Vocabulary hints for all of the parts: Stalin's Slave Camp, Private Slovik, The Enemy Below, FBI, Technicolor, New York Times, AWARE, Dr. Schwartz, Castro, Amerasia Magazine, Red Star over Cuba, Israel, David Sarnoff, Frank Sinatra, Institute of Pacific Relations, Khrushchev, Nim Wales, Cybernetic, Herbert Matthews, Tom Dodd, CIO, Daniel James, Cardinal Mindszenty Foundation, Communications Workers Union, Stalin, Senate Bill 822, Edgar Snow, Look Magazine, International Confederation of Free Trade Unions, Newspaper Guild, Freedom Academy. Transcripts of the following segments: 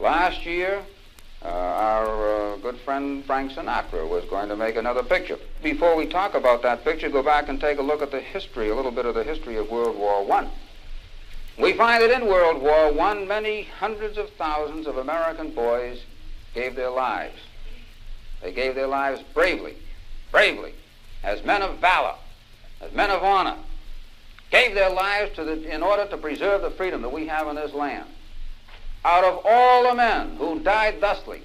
Last year, our good friend Frank Sinatra was going to make another picture. Before we talk about that picture, go back and take a look at the history, a little bit of the history of World War I. We find that in World War I, many hundreds of thousands of American boys gave their lives. They gave their lives bravely, bravely, as men of valor, as men of honor, gave their lives to in order to preserve the freedom that we have in this land. Out of all the men who died thusly,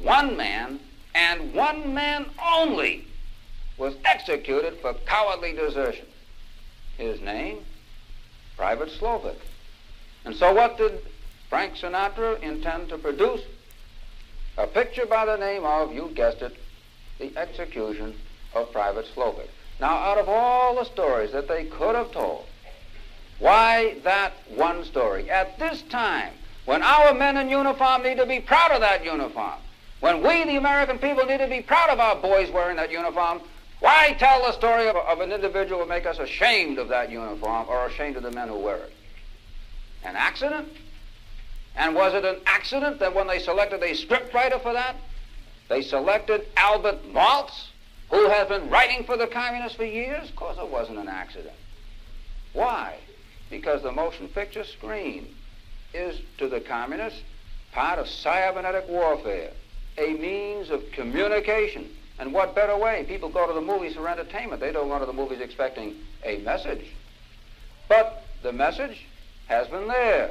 one man, and one man only, was executed for cowardly desertion. His name? Private Slovik. And so what did Frank Sinatra intend to produce? A picture by the name of, you guessed it, the execution of Private Slovik. Now, out of all the stories that they could have told, why that one story? At this time, when our men in uniform need to be proud of that uniform, when we, the American people, need to be proud of our boys wearing that uniform, why tell the story of an individual who make us ashamed of that uniform or ashamed of the men who wear it? An accident? And was it an accident that when they selected a scriptwriter for that, they selected Albert Maltz, who has been writing for the communists for years? Of course it wasn't an accident. Why? Because the motion picture screen is, to the communists, part of cybernetic warfare, a means of communication. And what better way? People go to the movies for entertainment. They don't go to the movies expecting a message. But the message has been there.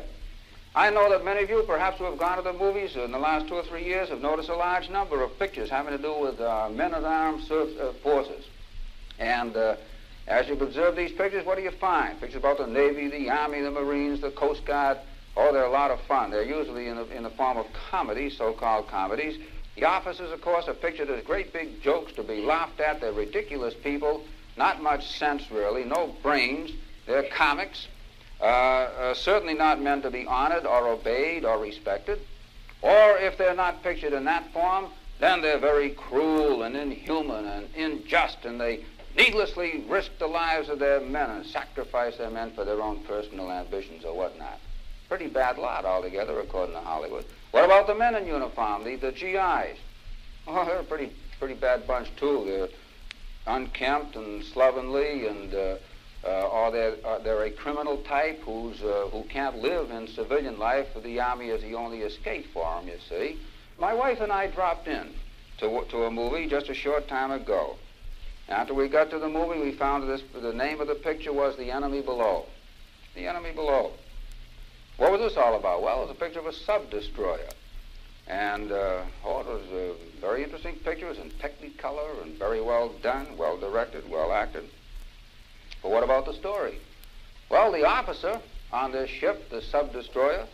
I know that many of you, perhaps who have gone to the movies in the last 2 or 3 years, have noticed a large number of pictures having to do with men-at-arms forces. And as you observe these pictures, what do you find? Pictures about the Navy, the Army, the Marines, the Coast Guard. Oh, they're a lot of fun. They're usually in the form of comedies, so-called comedies. The officers, of course, are pictured as great big jokes to be laughed at. They're ridiculous people, not much sense, really, no brains. They're comics. Certainly not meant to be honored or obeyed or respected. Or if they're not pictured in that form, then they're very cruel and inhuman and unjust, and they needlessly risk the lives of their men and sacrifice their men for their own personal ambitions or whatnot. Pretty bad lot altogether, according to Hollywood. What about the men in uniform, the GIs? Oh, they're a pretty bad bunch, too. They're unkempt and slovenly, and or they're a criminal type who can't live in civilian life, for the Army is the only escape for them, you see. My wife and I dropped in to a movie just a short time ago. After we got to the movie, we found the name of the picture was The Enemy Below. The Enemy Below. What was this all about? Well, it was a picture of a sub-destroyer. And it was a very interesting picture. It was in Technicolor and very well done, well directed, well acted. But what about the story? Well, the officer on this ship, the sub-destroyer,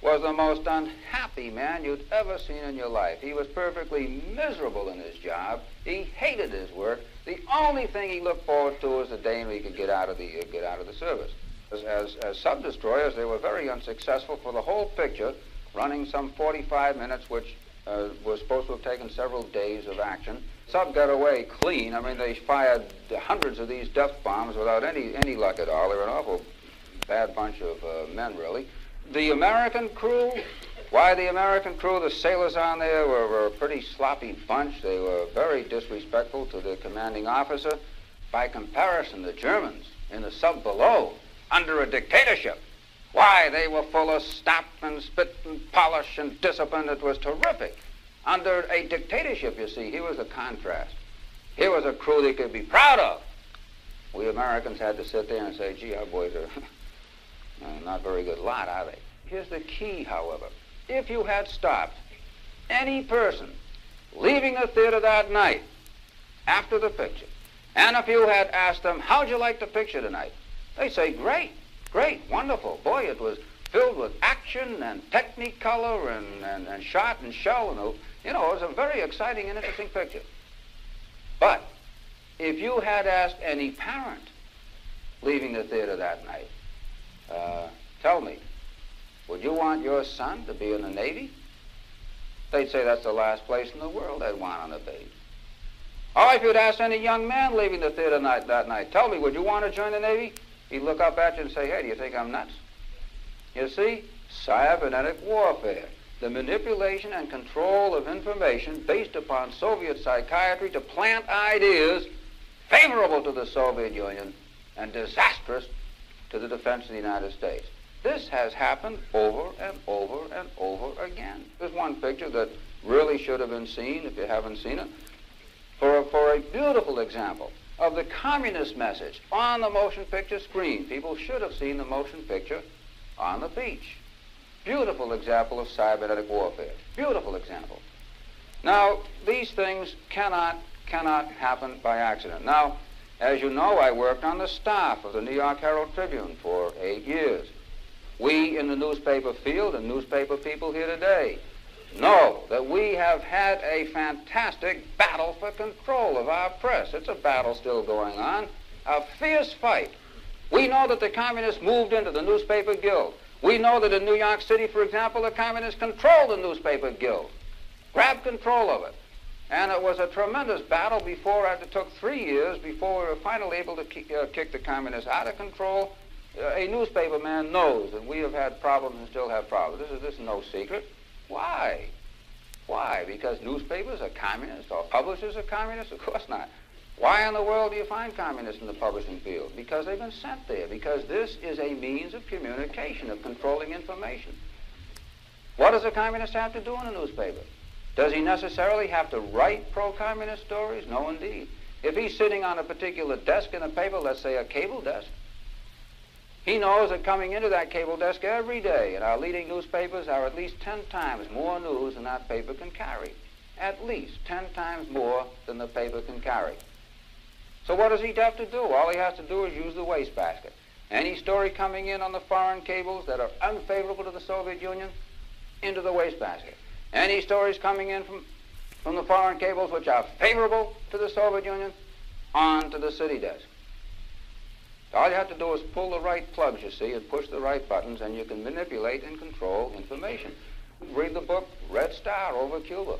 was the most unhappy man you'd ever seen in your life. He was perfectly miserable in his job. He hated his work. The only thing he looked forward to was the day when he could get out of the service. As sub-destroyers, they were very unsuccessful for the whole picture, running some 45 minutes, which was supposed to have taken several days of action. Sub got away clean. I mean, they fired hundreds of these death bombs without any luck at all. They were an awful bad bunch of men, really. The American crew, why the American crew? The sailors on there were a pretty sloppy bunch. They were very disrespectful to the commanding officer. By comparison, the Germans in the sub below, under a dictatorship, why, they were full of stop and spit and polish and discipline. It was terrific. Under a dictatorship, you see, here was a contrast. Here was a crew they could be proud of. We Americans had to sit there and say, gee, our boys are not a very good lot, are they? Here's the key, however. If you had stopped any person leaving the theater that night after the picture, and if you had asked them, how'd you like the picture tonight? They'd say, great, great, wonderful. Boy, it was filled with action and technicolor and shot and shell. And, you know, it was a very exciting and interesting picture. But if you had asked any parent leaving the theater that night, tell me, would you want your son to be in the Navy? They'd say that's the last place in the world they'd want on the Navy. Or if you'd asked any young man leaving the theater that night, tell me, would you want to join the Navy? He'd look up at you and say, hey, do you think I'm nuts? You see, cybernetic warfare. the manipulation and control of information based upon Soviet psychiatry to plant ideas favorable to the Soviet Union and disastrous to the defense of the United States. This has happened over and over and over again. There's one picture that really should have been seen, if you haven't seen it, for a beautiful example of the communist message on the motion picture screen. People should have seen the motion picture on the beach. Beautiful example of cybernetic warfare. Beautiful example. Now, these things cannot happen by accident. Now, as you know, I worked on the staff of the New York Herald Tribune for 8 years. We in the newspaper field and newspaper people here today know that we have had a fantastic battle for control of our press. It's a battle still going on, a fierce fight. We know that the communists moved into the Newspaper Guild. We know that in New York City, for example, the communists controlled the Newspaper Guild, grabbed control of it. And it was a tremendous battle before, it took 3 years before we were finally able to kick the communists out of control. A newspaper man knows that we have had problems and still have problems. This is no secret. Why? Why? Because newspapers are communists or publishers are communists? Of course not. Why in the world do you find communists in the publishing field? Because they've been sent there, because this is a means of communication, of controlling information. What does a communist have to do in a newspaper? Does he necessarily have to write pro-communist stories? No, indeed. If he's sitting on a particular desk in a paper, let's say a cable desk, he knows that coming into that cable desk every day in our leading newspapers are at least 10 times more news than that paper can carry. At least 10 times more than the paper can carry. So what does he have to do? All he has to do is use the wastebasket. Any story coming in on the foreign cables that are unfavorable to the Soviet Union, into the wastebasket. Any stories coming in from the foreign cables which are favorable to the Soviet Union, on to the city desk. All you have to do is pull the right plugs, you see, and push the right buttons, and you can manipulate and control information. Read the book, Red Star over Cuba.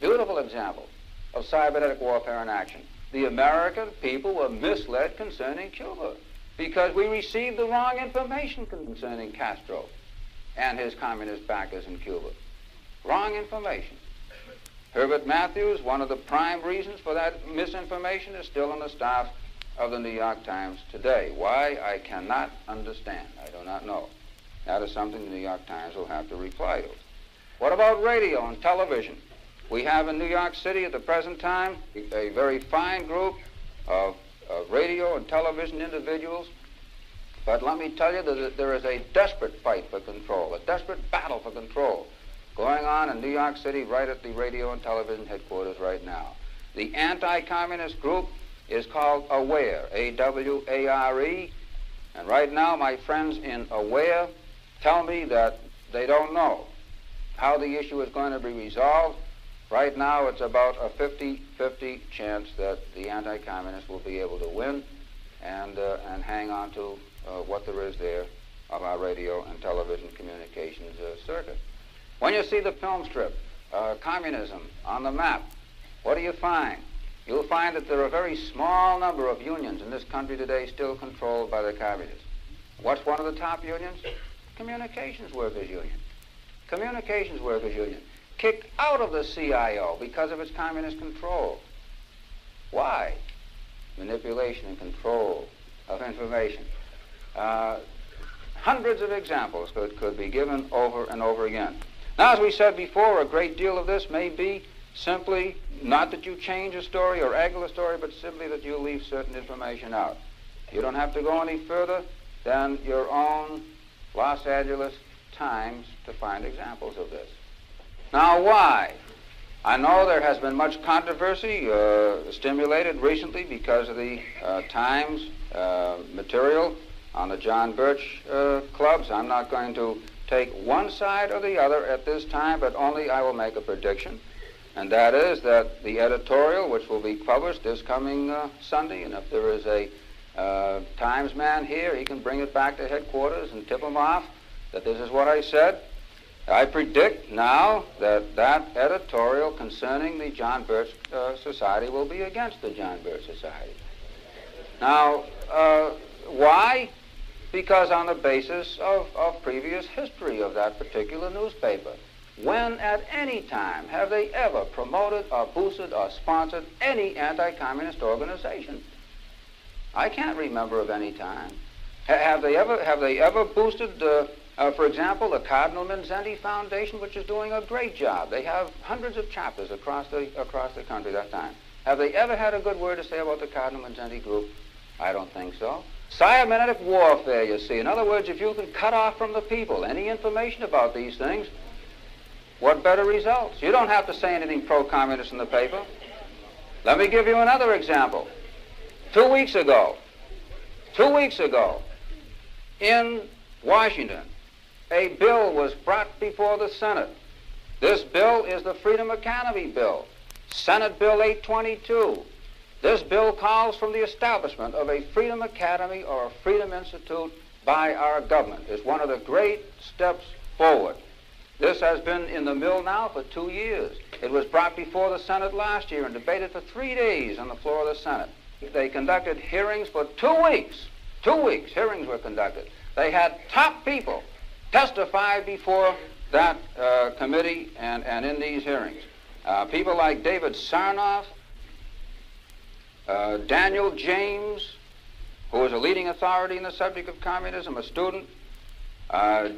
Beautiful example of cybernetic warfare in action. The American people were misled concerning Cuba because we received the wrong information concerning Castro and his communist backers in Cuba. Wrong information. Herbert Matthews, one of the prime reasons for that misinformation, is still on the staff of the New York Times today. Why, I cannot understand. I do not know. That is something the New York Times will have to reply to. What about radio and television? We have in New York City at the present time a very fine group of radio and television individuals, but let me tell you that there is a desperate fight for control, a desperate battle for control going on in New York City right at the radio and television headquarters right now. The anti-communist group is called AWARE, A-W-A-R-E, and right now my friends in AWARE tell me that they don't know how the issue is going to be resolved. Right now it's about a 50-50 chance that the anti-communists will be able to win and hang on to what there is there of our radio and television communications circuit. When you see the film strip, Communism on the Map, what do you find? You'll find that there are a very small number of unions in this country today still controlled by the communists. What's one of the top unions? Communications Workers Union. Communications Workers Union, kicked out of the CIO because of its communist control. Why? Manipulation and control of information. Hundreds of examples could be given over and over again. Now, as we said before, a great deal of this may be simply not that you change a story or angle a story, but simply that you leave certain information out. You don't have to go any further than your own Los Angeles Times to find examples of this. Now, why? I know there has been much controversy stimulated recently because of the Times material on the John Birch clubs. I'm not going to take one side or the other at this time, but only I will make a prediction. And that is that the editorial, which will be published this coming Sunday, and if there is a Times man here, he can bring it back to headquarters and tip him off that this is what I said. I predict now that that editorial concerning the John Birch Society will be against the John Birch Society. Now, why? Because on the basis of previous history of that particular newspaper. When at any time have they ever promoted or boosted or sponsored any anti-communist organization? I can't remember of any time. Have they ever boosted, for example, the Cardinal Mindszenty Foundation, which is doing a great job? They have hundreds of chapters across the country that time. Have they ever had a good word to say about the Cardinal Mindszenty group? I don't think so. Cybernetic warfare, you see. In other words, if you can cut off from the people any information about these things, what better results? You don't have to say anything pro-communist in the paper. Let me give you another example. 2 weeks ago, in Washington, a bill was brought before the Senate. This bill is the Freedom Academy bill, Senate Bill 822. This bill calls for the establishment of a Freedom Academy or a Freedom Institute by our government. It's one of the great steps forward. This has been in the mill now for 2 years. It was brought before the Senate last year and debated for 3 days on the floor of the Senate. They conducted hearings for 2 weeks. 2 weeks hearings were conducted. They had top people testify before that committee and in these hearings. People like David Sarnoff, Daniel James, who was a leading authority in the subject of communism, a student,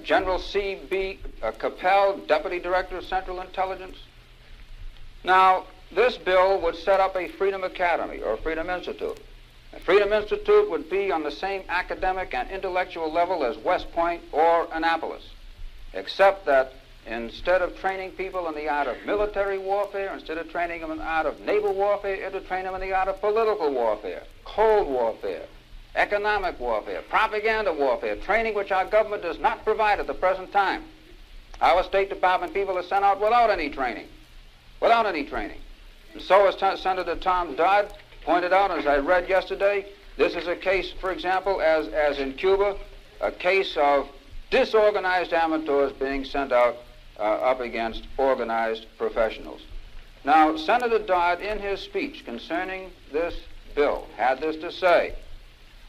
General C.B. Capell, Deputy Director of Central Intelligence. Now, this bill would set up a Freedom Academy or Freedom Institute. The Freedom Institute would be on the same academic and intellectual level as West Point or Annapolis, except that instead of training people in the art of military warfare, instead of training them in the art of naval warfare, it would train them in the art of political warfare, Cold Warfare, economic warfare, propaganda warfare, training which our government does not provide at the present time. Our State Department people are sent out without any training, And so, as Senator Tom Dodd pointed out, as I read yesterday, this is a case, for example, as in Cuba, a case of disorganized amateurs being sent out up against organized professionals. Now, Senator Dodd, in his speech concerning this bill, had this to say: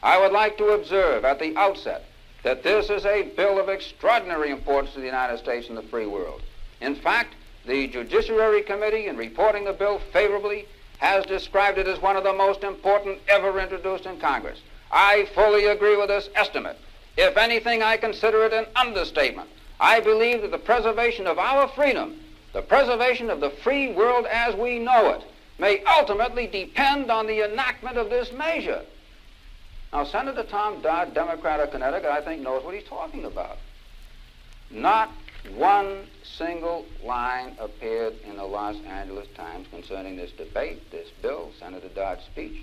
I would like to observe at the outset that this is a bill of extraordinary importance to the United States and the free world. In fact, the Judiciary Committee, in reporting the bill favorably, has described it as one of the most important ever introduced in Congress. I fully agree with this estimate. If anything, I consider it an understatement. I believe that the preservation of our freedom, the preservation of the free world as we know it, may ultimately depend on the enactment of this measure. Now, Senator Tom Dodd, Democrat of Connecticut, I think knows what he's talking about. Not one single line appeared in the Los Angeles Times concerning this debate, this bill, Senator Dodd's speech.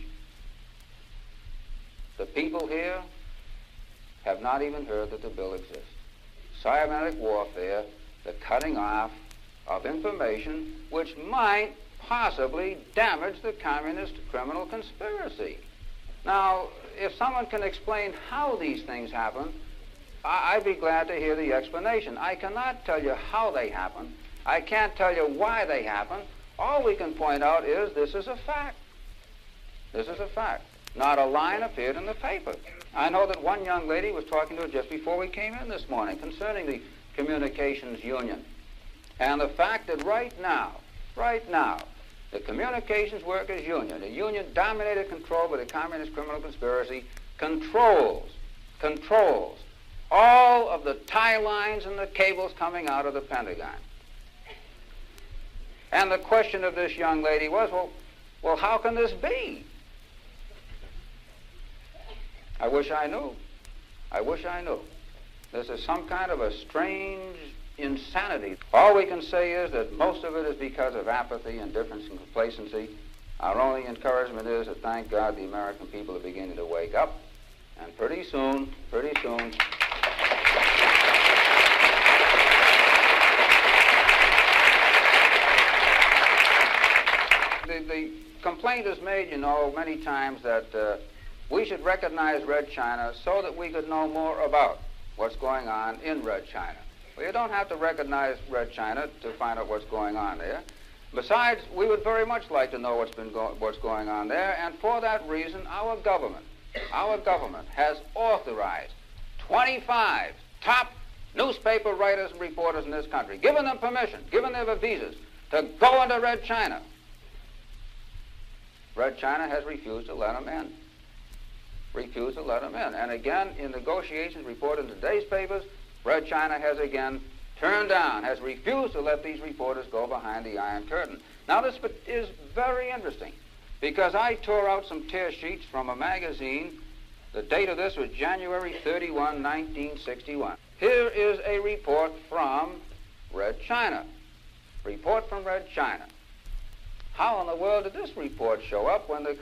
The people here have not even heard that the bill exists. Cybernetic warfare, the cutting off of information which might possibly damage the communist criminal conspiracy. Now, if someone can explain how these things happen, I'd be glad to hear the explanation. I cannot tell you how they happen. I can't tell you why they happen. All we can point out is this is a fact. This is a fact. Not a line appeared in the paper. I know that one young lady was talking to her just before we came in this morning concerning the Communications Union and the fact that right now, the Communications Workers Union, a union dominated controlled by the communist criminal conspiracy, controls all of the tie lines and the cables coming out of the Pentagon. And the question of this young lady was, well, how can this be? I wish I knew. This is some kind of a strange insanity. All we can say is that most of it is because of apathy, indifference, and complacency. Our only encouragement is that, thank God, the American people are beginning to wake up, and pretty soon, the complaint is made, you know, many times that we should recognize Red China so that we could know more about what's going on in Red China. Well, you don't have to recognize Red China to find out what's going on there. Besides, we would very much like to know what's going on there, and for that reason, our government has authorized 25 top newspaper writers and reporters in this country, giving them permission, giving them visas to go into Red China. Red China has refused to let them in. Refused to let them in. And again, in negotiations reported in today's papers, Red China has again turned down, has refused to let these reporters go behind the Iron Curtain. Now this is very interesting, because I tore out some tear sheets from a magazine. The date of this was January 31, 1961. Here is a report from Red China. Report from Red China. How in the world did this report show up when the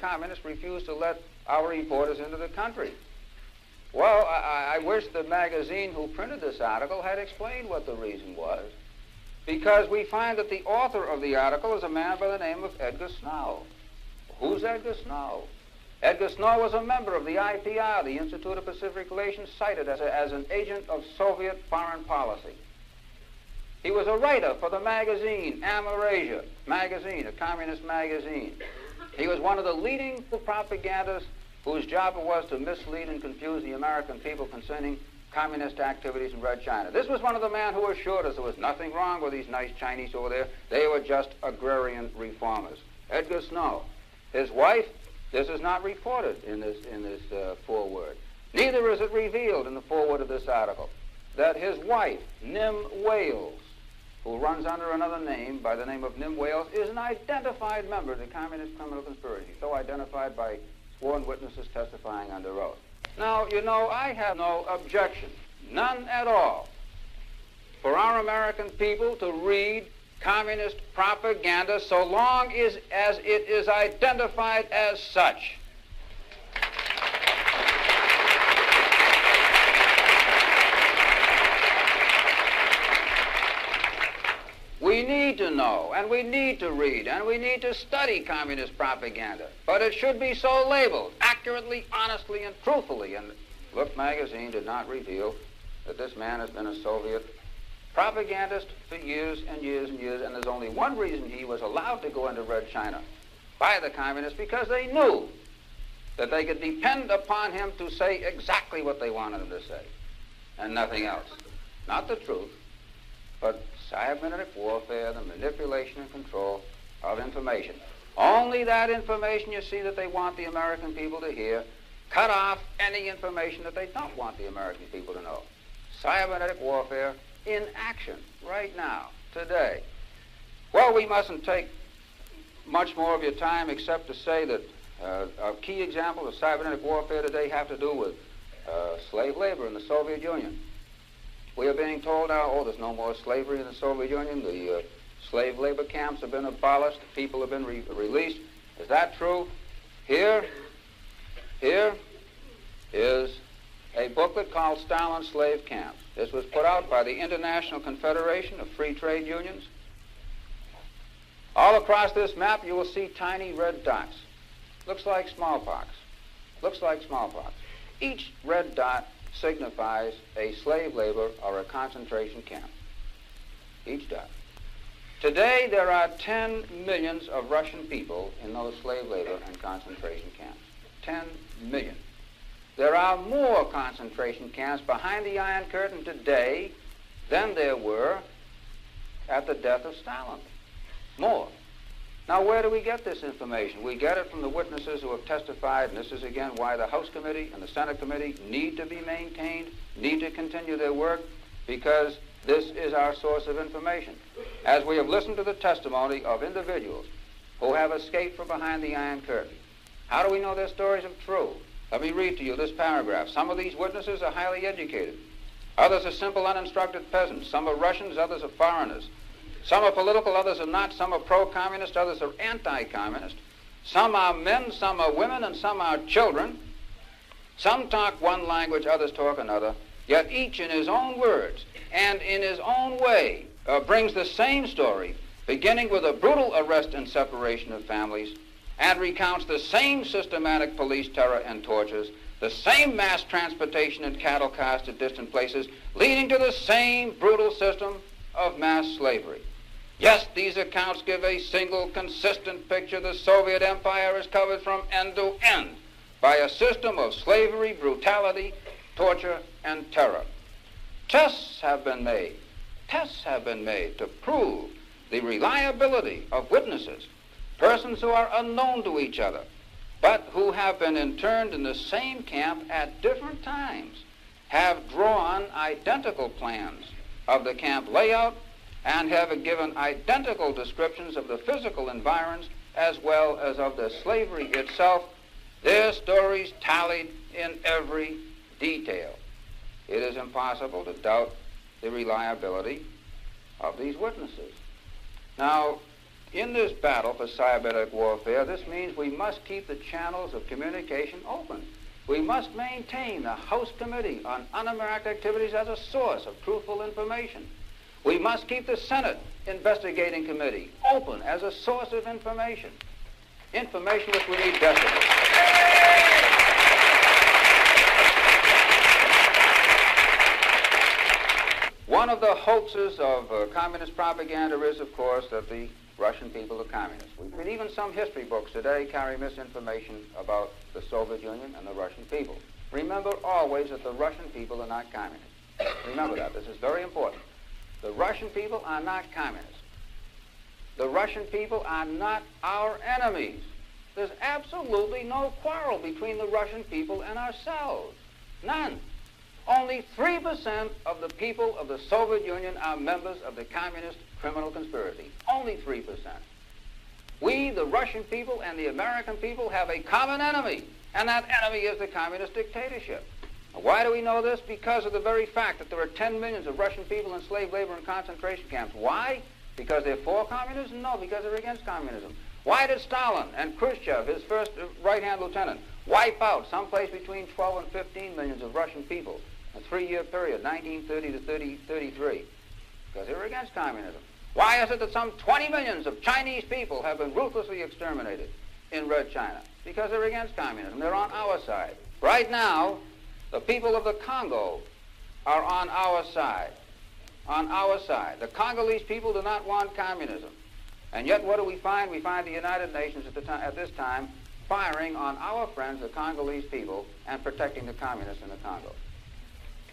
communists refused to let our reporters into the country? Well, I wish the magazine who printed this article had explained what the reason was, because we find that the author of the article is a man by the name of Edgar Snow. Who's Edgar Snow? Edgar Snow was a member of the IPR, the Institute of Pacific Relations, cited as an agent of Soviet foreign policy. He was a writer for the magazine, Amerasia Magazine, a communist magazine. He was one of the leading propagandists whose job it was to mislead and confuse the American people concerning communist activities in Red China. This was one of the men who assured us there was nothing wrong with these nice Chinese over there. They were just agrarian reformers. Edgar Snow. His wife, this is not reported in this foreword. Neither is it revealed in the foreword of this article that his wife, Nim Wales, who runs under another name by the name of Nim Wales, is an identified member of the communist criminal conspiracy, so identified by sworn witnesses testifying under oath. Now, you know, I have no objection, none at all, for our American people to read communist propaganda so long as it is identified as such. We need to know, and we need to read, and we need to study communist propaganda. But it should be so labeled, accurately, honestly, and truthfully. And Look magazine did not reveal that this man has been a Soviet propagandist for years and years and years, and there's only one reason he was allowed to go into Red China by the communists, because they knew that they could depend upon him to say exactly what they wanted him to say, and nothing else. Not the truth, but cybernetic warfare, the manipulation and control of information. Only that information, you see, that they want the American people to hear. Cut off any information that they don't want the American people to know. Cybernetic warfare in action right now, today. Well, we mustn't take much more of your time except to say that our key examples of cybernetic warfare today have to do with slave labor in the Soviet Union. We are being told now, oh, there's no more slavery in the Soviet Union. The slave labor camps have been abolished. People have been released. Is that true? Here is a booklet called Stalin's Slave Camp. This was put out by the International Confederation of Free Trade Unions. All across this map, you will see tiny red dots. Looks like smallpox. Looks like smallpox. Each red dot signifies a slave labor or a concentration camp. Each dot. Today there are 10 millions of Russian people in those slave labor and concentration camps. 10 million. There are more concentration camps behind the Iron Curtain today than there were at the death of Stalin. More. Now, where do we get this information? We get it from the witnesses who have testified, and this is again why the House Committee and the Senate Committee need to be maintained, need to continue their work, because this is our source of information. As we have listened to the testimony of individuals who have escaped from behind the Iron Curtain, how do we know their stories are true? Let me read to you this paragraph. Some of these witnesses are highly educated. Others are simple, uninstructed peasants. Some are Russians, others are foreigners. Some are political, others are not. Some are pro-communist, others are anti-communist. Some are men, some are women, and some are children. Some talk one language, others talk another. Yet each in his own words and in his own way brings the same story, beginning with a brutal arrest and separation of families, and recounts the same systematic police terror and tortures, the same mass transportation and cattle cars to distant places, leading to the same brutal system of mass slavery. Yes, these accounts give a single consistent picture. The Soviet Empire is covered from end to end by a system of slavery, brutality, torture, and terror. Tests have been made. Tests have been made to prove the reliability of witnesses, persons who are unknown to each other, but who have been interned in the same camp at different times, have drawn identical plans of the camp layout, and have given identical descriptions of the physical environs as well as of the slavery itself. Their stories tallied in every detail. It is impossible to doubt the reliability of these witnesses. Now, in this battle for cybernetic warfare, this means we must keep the channels of communication open. We must maintain the House Committee on Un-American Activities as a source of truthful information. We must keep the Senate Investigating Committee open as a source of information, information which we need desperately. One of the hoaxes of communist propaganda is, of course, that the Russian people are communists. But even some history books today carry misinformation about the Soviet Union and the Russian people. Remember always that the Russian people are not communists. Remember that. This is very important. The Russian people are not communists. The Russian people are not our enemies. There's absolutely no quarrel between the Russian people and ourselves. None. Only 3% of the people of the Soviet Union are members of the communist criminal conspiracy. Only 3%. We, the Russian people and the American people, have a common enemy, and that enemy is the communist dictatorship. Why do we know this? Because of the very fact that there are 10 millions of Russian people in slave labor and concentration camps. Why? Because they're for communism? No, because they're against communism. Why did Stalin and Khrushchev, his first right-hand lieutenant, wipe out someplace between 12 and 15 millions of Russian people in a three-year period, 1930 to 1933? Because they were against communism. Why is it that some 20 millions of Chinese people have been ruthlessly exterminated in Red China? Because they're against communism. They're on our side. Right now, the people of the Congo are on our side, on our side. The Congolese people do not want communism. And yet what do we find? We find the United Nations at this time firing on our friends, the Congolese people, and protecting the communists in the Congo.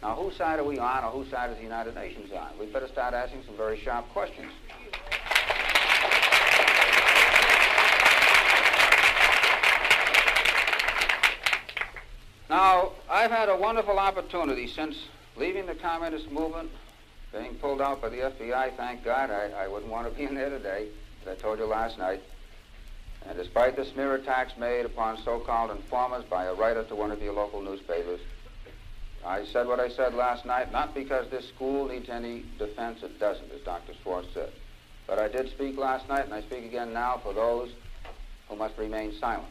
Now, whose side are we on, or whose side is the United Nations on? We'd better start asking some very sharp questions. Now, I've had a wonderful opportunity since leaving the communist movement, being pulled out by the FBI, thank God, I wouldn't want to be in there today, as I told you last night. And despite the smear attacks made upon so-called informers by a writer to one of your local newspapers, I said what I said last night, not because this school needs any defense, it doesn't, as Dr. Schwartz said. But I did speak last night, and I speak again now for those who must remain silent.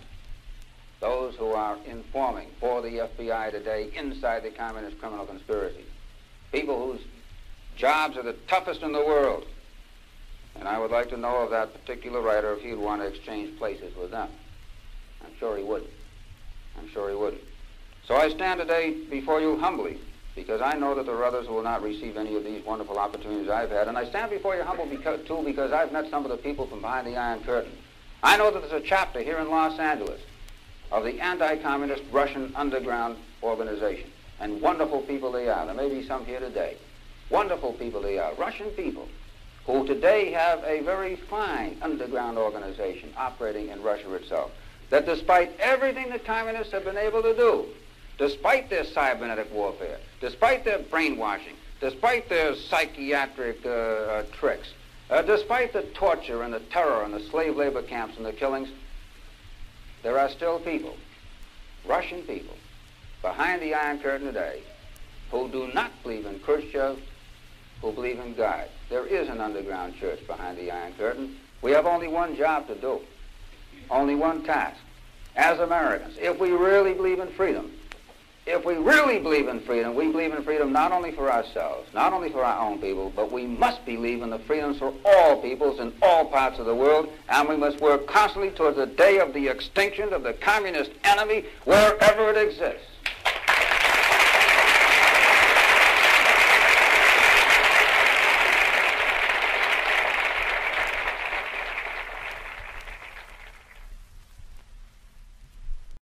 Those who are informing for the FBI today inside the communist criminal conspiracy. People whose jobs are the toughest in the world. And I would like to know of that particular writer if he'd want to exchange places with them. I'm sure he wouldn't. I'm sure he wouldn't. So I stand today before you humbly, because I know that there are others who will not receive any of these wonderful opportunities I've had. And I stand before you humbly too, because I've met some of the people from behind the Iron Curtain. I know that there's a chapter here in Los Angeles of the anti-communist Russian underground organization. And wonderful people they are. There may be some here today. Wonderful people they are, Russian people, who today have a very fine underground organization operating in Russia itself. That despite everything the communists have been able to do, despite their cybernetic warfare, despite their brainwashing, despite their psychiatric tricks, despite the torture and the terror and the slave labor camps and the killings, there are still people, Russian people, behind the Iron Curtain today who do not believe in Khrushchev, who believe in God. There is an underground church behind the Iron Curtain. We have only one job to do, only one task. As Americans, if we really believe in freedom, if we really believe in freedom, we believe in freedom not only for ourselves, not only for our own people, but we must believe in the freedoms for all peoples in all parts of the world, and we must work constantly towards the day of the extinction of the communist enemy wherever it exists.